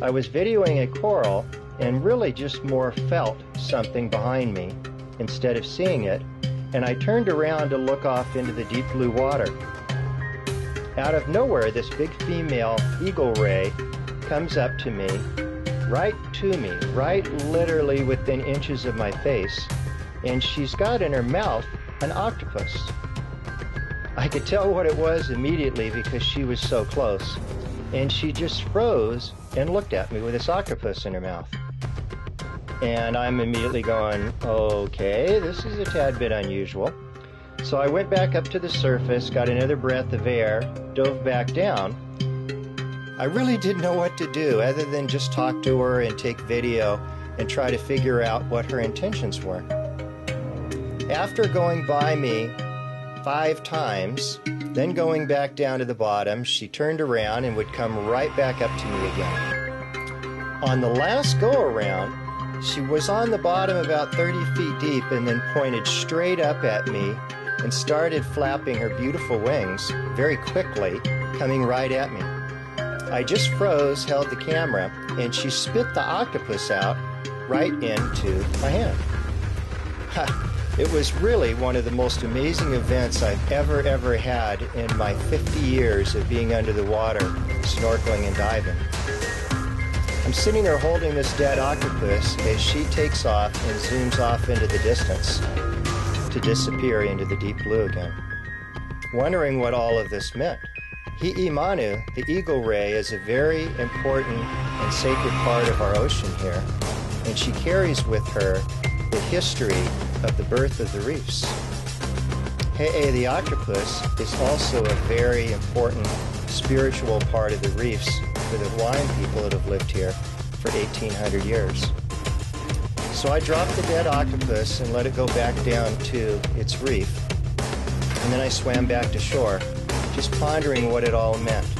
I was videoing a coral and really just more felt something behind me instead of seeing it, and I turned around to look off into the deep blue water. Out of nowhere, this big female eagle ray comes up to me, right to me, right literally within inches of my face, and she's got in her mouth an octopus. I could tell what it was immediately because she was so close, and she just froze and looked at me with this octopus in her mouth. And I'm immediately going, okay, this is a tad bit unusual. So I went back up to the surface, got another breath of air, dove back down. I really didn't know what to do other than just talk to her and take video and try to figure out what her intentions were. After going by me 5 times, then going back down to the bottom, she turned around and would come right back up to me again. On the last go around, she was on the bottom about 30 feet deep and then pointed straight up at me and started flapping her beautiful wings very quickly, coming right at me. I just froze, held the camera, and she spit the octopus out right into my hand. It was really one of the most amazing events I've ever had in my 50 years of being under the water, snorkeling and diving. I'm sitting there holding this dead octopus as she takes off and zooms off into the distance to disappear into the deep blue again. Wondering what all of this meant. Hi'imanu, the eagle ray, is a very important and sacred part of our ocean here, and she carries with her the history of the birth of the reefs. He'e, the octopus, is also a very important spiritual part of the reefs for the Hawaiian people that have lived here for 1,800 years. So I dropped the dead octopus and let it go back down to its reef, and then I swam back to shore, just pondering what it all meant.